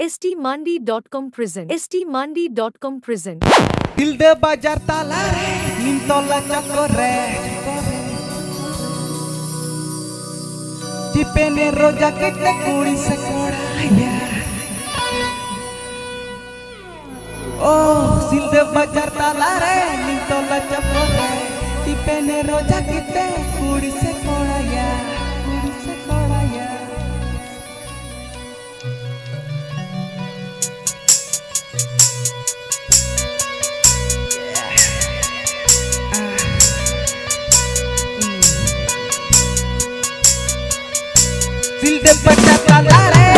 ST Mandi Dotcom present. Dilde bajar talare, nintola cakore. Dipene roja kete kuri sekoraya. Oh, dilde bajar talare, nintola cakore. Dipene roja kete kuri sekoraya. Dilde bajar talare.